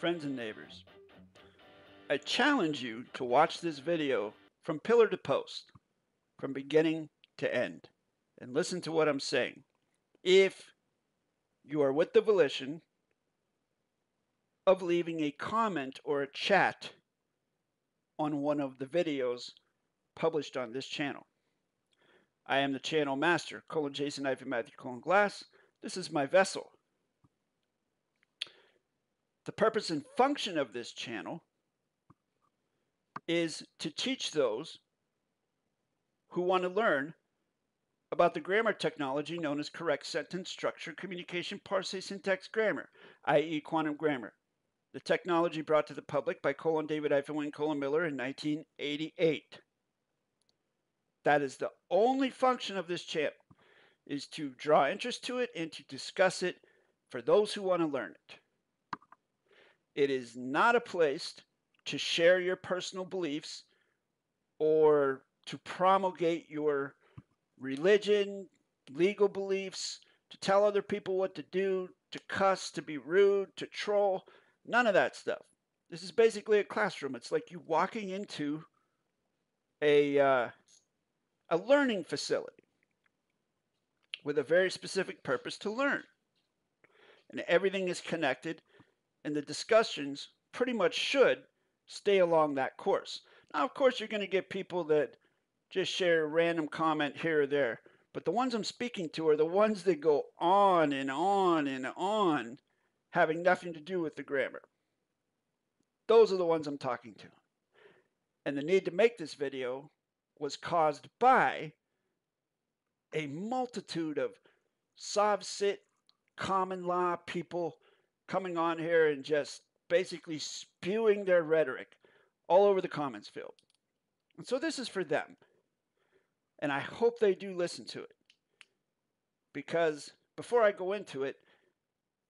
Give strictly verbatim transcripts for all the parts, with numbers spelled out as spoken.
friends and neighbors. I challenge you to watch this video from pillar to post, from beginning to end, and listen to what I'm saying. If you are with the volition of leaving a comment or a chat on one of the videos published on this channel. I am the channel master, colon Jason-Matthew Glass. This is my vessel. The purpose and function of this channel is to teach those who want to learn about the grammar technology known as Correct Sentence Structure Communication Parse Syntax Grammar, that is. Quantum Grammar, the technology brought to the public by colon David-Wynn Miller in nineteen eighty-eight. That is the only function of this channel, is to draw interest to it and to discuss it for those who want to learn it. It is not a place to share your personal beliefs or to promulgate your religion, legal beliefs, to tell other people what to do, to cuss, to be rude, to troll, none of that stuff. This is basically a classroom. It's like you walking into a, uh, a learning facility with a very specific purpose to learn. And everything is connected, and the discussions pretty much should stay along that course. Now, of course, you're going to get people that just share a random comment here or there, but the ones I'm speaking to are the ones that go on and on and on, having nothing to do with the grammar. Those are the ones I'm talking to. And the need to make this video was caused by a multitude of S O V-C I T common law people coming on here and just basically spewing their rhetoric all over the comments field. And so this is for them. And I hope they do listen to it, because before I go into it,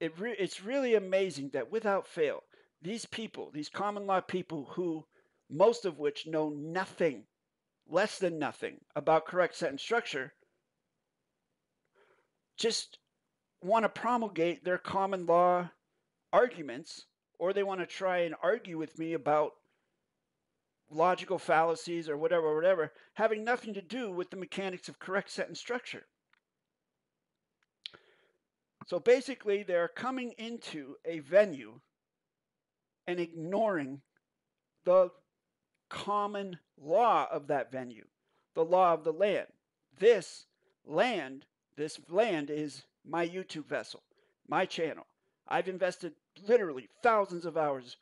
it re it's really amazing that without fail, these people, these common law people who, most of which know nothing, less than nothing about correct sentence structure, just want to promulgate their common law arguments, or they want to try and argue with me about logical fallacies or whatever, whatever, having nothing to do with the mechanics of correct sentence structure. So basically, they're coming into a venue and ignoring the common law of that venue, the law of the land. This land, this land is my YouTube vessel, my channel. I've invested literally thousands of hours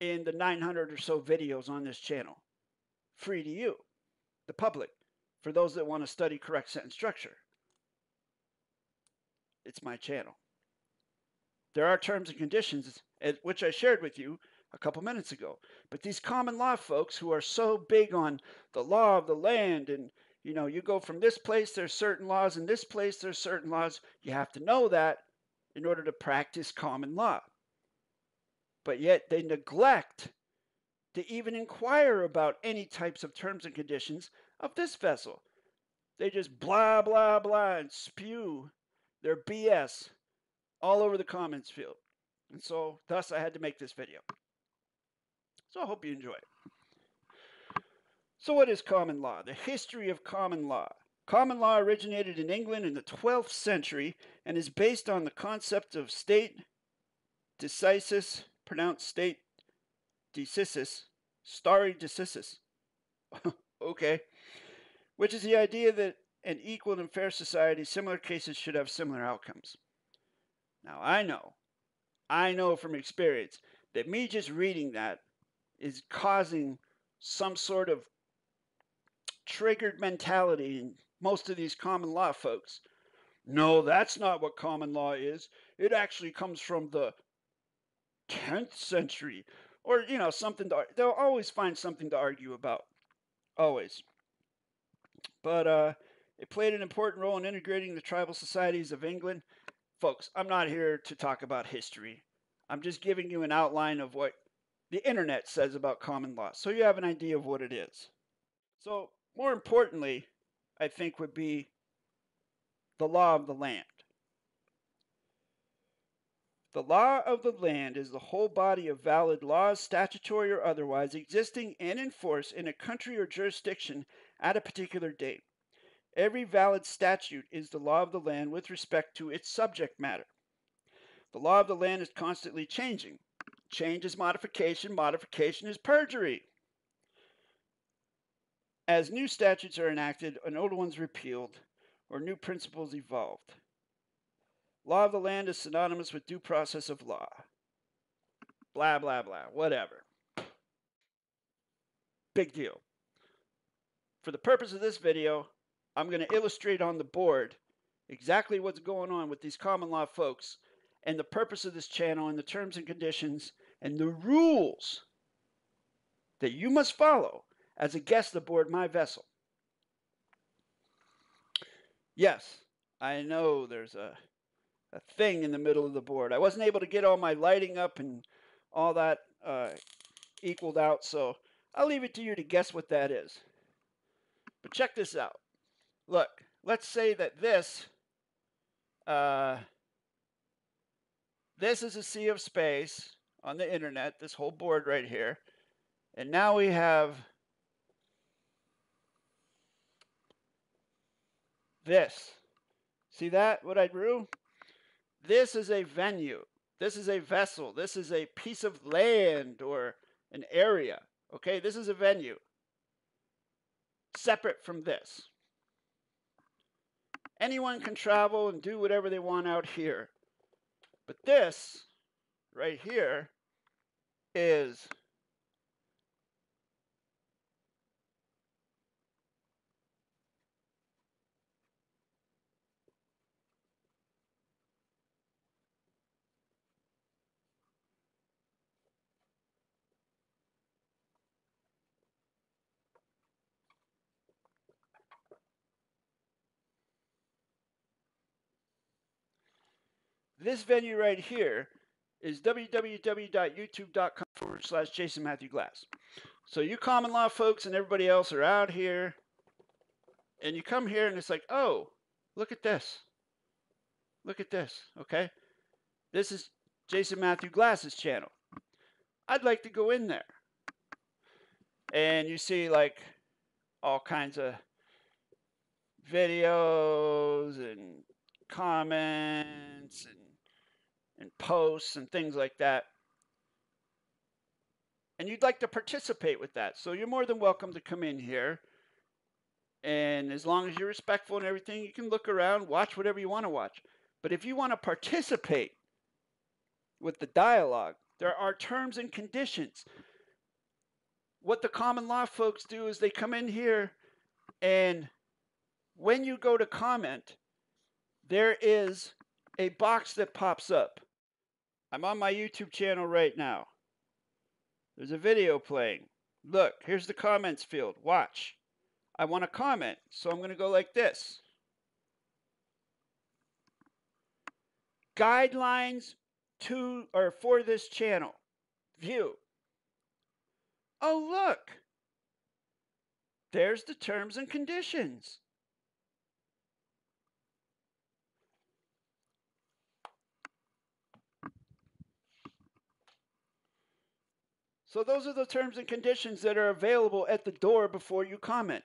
in the nine hundred or so videos on this channel, free to you, the public, for those that want to study correct sentence structure. It's my channel. There are terms and conditions, which I shared with you a couple minutes ago, but these common law folks who are so big on the law of the land, and you know, you go from this place, there's certain laws, and this place, there's certain laws, you have to know that in order to practice common law. But yet they neglect to even inquire about any types of terms and conditions of this vessel. They just blah, blah, blah, and spew their B S all over the comments field. And so, thus, I had to make this video. So I hope you enjoy it. So what is common law? The history of common law. Common law originated in England in the twelfth century and is based on the concept of stare decisis, pronounced stare decisis, stare decisis, okay, which is the idea that an equal and fair society, similar cases should have similar outcomes. Now I know, I know from experience that me just reading that is causing some sort of triggered mentality in most of these common law folks. No, that's not what common law is. It actually comes from the tenth century, or you know, something to, they'll always find something to argue about, always. But uh it played an important role in integrating the tribal societies of England. Folks, I'm not here to talk about history. I'm just giving you an outline of what the internet says about common law, so you have an idea of what it is. So more importantly, I think, would be the law of the land. The law of the land is the whole body of valid laws, statutory or otherwise, existing and in force in a country or jurisdiction at a particular date. Every valid statute is the law of the land with respect to its subject matter. The law of the land is constantly changing. Change is modification, modification is perjury. As new statutes are enacted and old ones repealed, or new principles evolved. Law of the land is synonymous with due process of law. Blah, blah, blah, whatever. Big deal. For the purpose of this video, I'm going to illustrate on the board exactly what's going on with these common law folks and the purpose of this channel and the terms and conditions and the rules that you must follow as a guest aboard my vessel. Yes, I know there's a, a thing in the middle of the board. I wasn't able to get all my lighting up and all that uh, equaled out, so I'll leave it to you to guess what that is. But check this out. Look, let's say that this, uh, this is a sea of space on the internet, this whole board right here. And now we have this. See that, what I drew? This is a venue. This is a vessel. This is a piece of land or an area. Okay, this is a venue. Separate from this. Anyone can travel and do whatever they want out here. But this right here is this venue right here is www.youtube.com forward slash Jason Matthew Glass. So you common law folks and everybody else are out here and you come here and it's like, oh, look at this. Look at this, okay? This is Jason Matthew Glass's channel. I'd like to go in there. And you see like all kinds of videos and comments and and posts and things like that, and you'd like to participate with that, so you're more than welcome to come in here, and as long as you're respectful and everything, you can look around, watch whatever you want to watch. But if you want to participate with the dialogue, there are terms and conditions. What the common law folks do is they come in here, and when you go to comment, there is a box that pops up. I'm on my YouTube channel right now. There's a video playing. Look, here's the comments field. Watch. I want to comment, so I'm going to go like this. Guidelines to or for this channel. View. Oh, look. There's the terms and conditions. So those are the terms and conditions that are available at the door before you comment.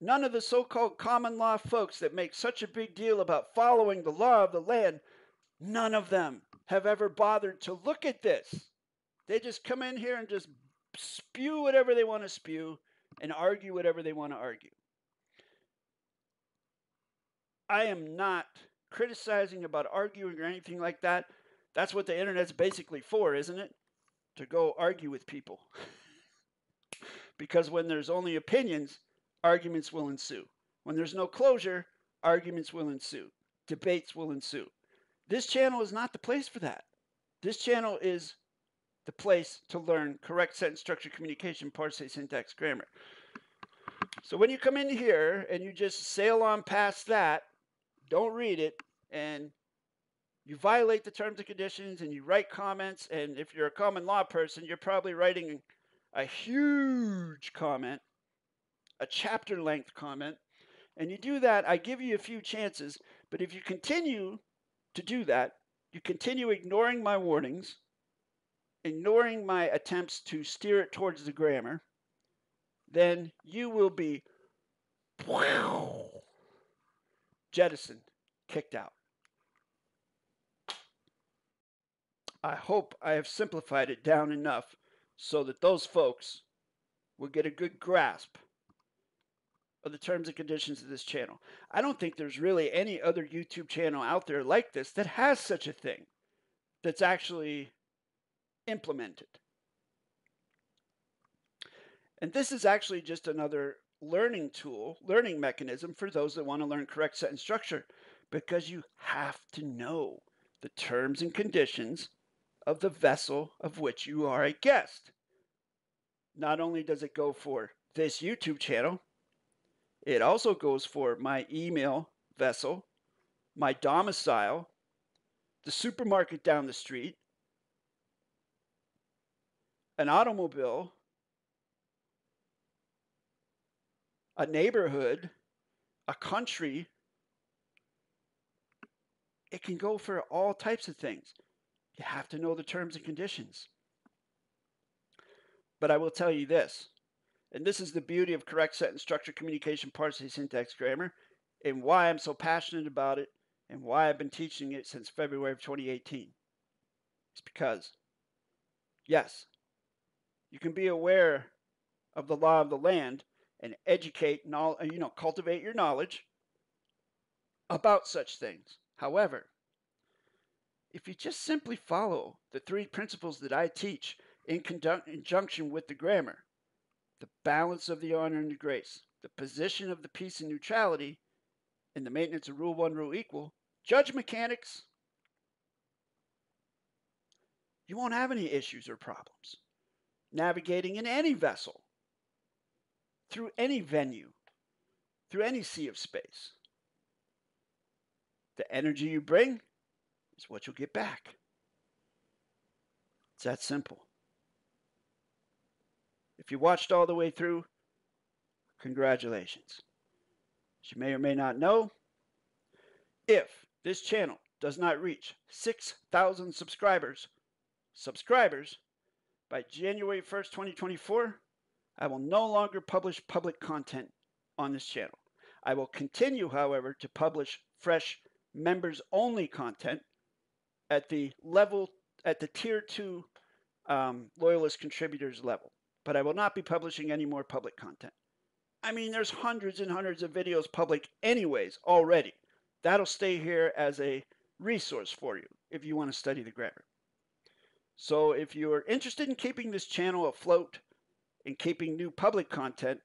None of the so-called common law folks that make such a big deal about following the law of the land, none of them have ever bothered to look at this. They just come in here and just spew whatever they want to spew and argue whatever they want to argue. I am not criticizing about arguing or anything like that. That's what the internet's basically for, isn't it? To go argue with people. Because when there's only opinions, arguments will ensue. When there's no closure, arguments will ensue. Debates will ensue. This channel is not the place for that. This channel is the place to learn correct sentence structure, communication, parse, syntax, grammar. So when you come in here and you just sail on past that, don't read it, and you violate the terms and conditions and you write comments, and if you're a common law person, you're probably writing a huge comment, a chapter length comment, and you do that, I give you a few chances, but if you continue to do that, You continue ignoring my warnings, ignoring my attempts to steer it towards the grammar, then you will be jettisoned, kicked out. I hope I have simplified it down enough so that those folks will get a good grasp of the terms and conditions of this channel. I don't think there's really any other YouTube channel out there like this that has such a thing that's actually implemented. And this is actually just another learning tool, learning mechanism for those that want to learn correct sentence structure, because you have to know the terms and conditions of the vessel of which you are a guest. Not only does it go for this YouTube channel, it also goes for my email vessel, my domicile, the supermarket down the street, an automobile, a neighborhood, a country. It can go for all types of things. You have to know the terms and conditions. But I will tell you this, and this is the beauty of correct sentence structure communication parse syntax grammar, and why I'm so passionate about it, and why I've been teaching it since February of twenty eighteen. It's because, yes, you can be aware of the law of the land and educate, you know, cultivate your knowledge about such things. However, if you just simply follow the three principles that I teach in conjunction with the grammar, the balance of the honor and the grace, the position of the peace and neutrality, and the maintenance of rule one, rule equal, judge mechanics, you won't have any issues or problems navigating in any vessel, through any venue, through any sea of space. The energy you bring is what you'll get back. It's that simple. If you watched all the way through, congratulations. As you may or may not know, if this channel does not reach six thousand subscribers, subscribers by January first, twenty twenty-four, I will no longer publish public content on this channel. I will continue, however, to publish fresh members-only content at the level, at the tier two um, loyalist contributors level. But I will not be publishing any more public content. I mean, there's hundreds and hundreds of videos public anyways already. That'll stay here as a resource for you if you want to study the grammar. So if you're interested in keeping this channel afloat and keeping new public content,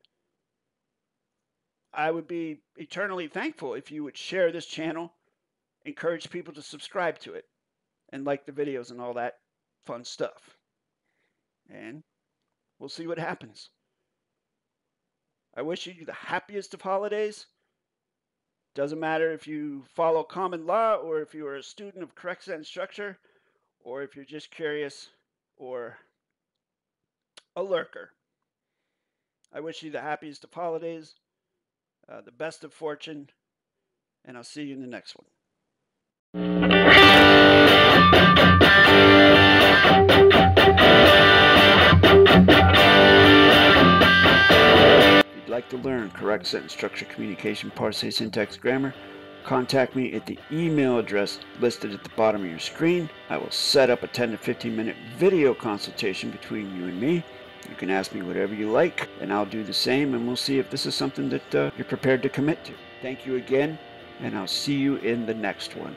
I would be eternally thankful if you would share this channel, encourage people to subscribe to it, and like the videos and all that fun stuff. And we'll see what happens. I wish you the happiest of holidays. Doesn't matter if you follow common law or if you are a student of correct sentence structure or if you're just curious or a lurker. I wish you the happiest of holidays, uh, the best of fortune, and I'll see you in the next one. To learn correct sentence structure communication parse syntax grammar, contact me at the email address listed at the bottom of your screen. I will set up a ten to fifteen minute video consultation between you and me. You can ask me whatever you like and I'll do the same, and we'll see if this is something that uh, you're prepared to commit to. Thank you again, and I'll see you in the next one.